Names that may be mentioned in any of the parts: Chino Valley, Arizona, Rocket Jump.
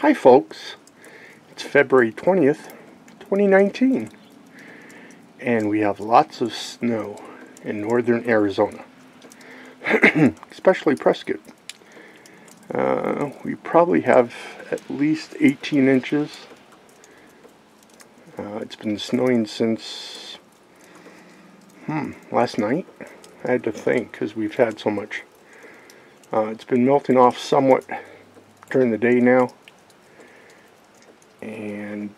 Hi folks, it's February 20th, 2019, and we have lots of snow in northern Arizona, especially Prescott. We probably have at least 18 inches. It's been snowing since last night. I had to think because we've had so much. It's been melting off somewhat during the day now. And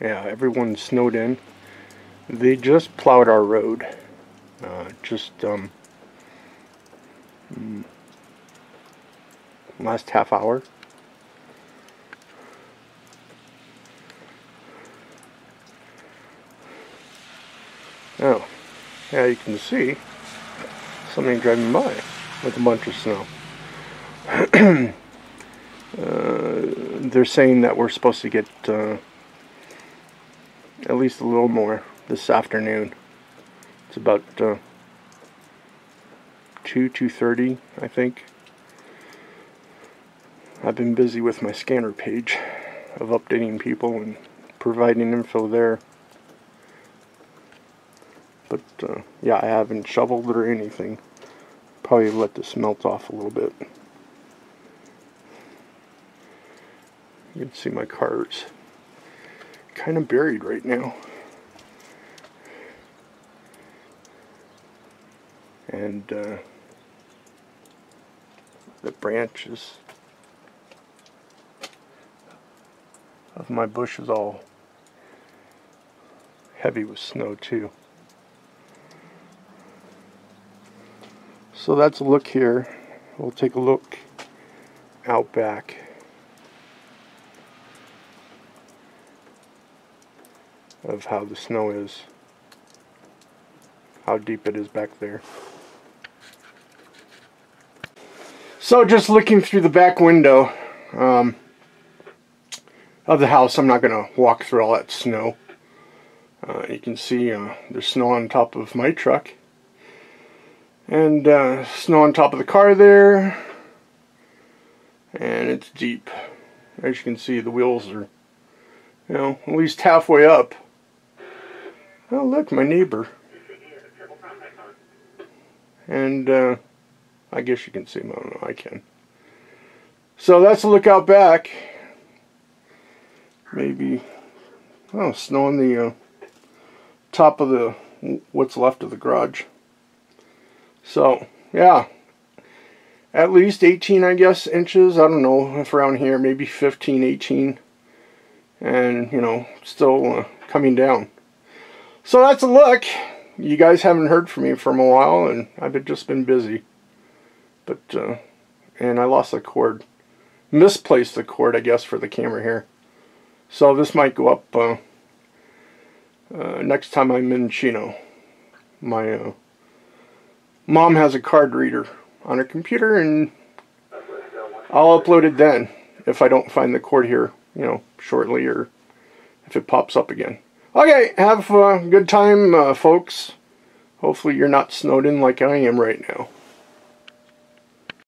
yeah, everyone's snowed in. They just plowed our road. Last half hour. Oh, yeah, you can see somebody driving by with a bunch of snow. They're saying that we're supposed to get at least a little more this afternoon. It's about 2:30, I think. I've been busy with my scanner page of updating people and providing info there. But yeah, I haven't shoveled or anything. Probably let this melt off a little bit. You can see my car's kind of buried right now. And the branches of my bush is all heavy with snow too. So that's a look here. We'll take a look out back. Of how the snow is, how deep it is back there. So just looking through the back window of the house, I'm not going to walk through all that snow. You can see there's snow on top of my truck, and snow on top of the car there, and it's deep. As you can see, the wheels are, you know, at least halfway up. Oh, look, my neighbor. And I guess you can see him. I don't know, I can. So that's a look out back. Maybe, oh, snow on the top of the, what's left of the garage. So, yeah. At least 18, I guess, inches. I don't know if around here, maybe 15, 18. And, you know, still coming down. So that's a look. You guys haven't heard from me for a while, and I've just been busy. But, and I lost the cord. Misplaced the cord, I guess, for the camera here. So this might go up next time I'm in Chino. My mom has a card reader on her computer, and I'll upload it then if I don't find the cord here, you know, shortly, or if it pops up again. Okay, have a good time, folks. Hopefully you're not snowed in like I am right now.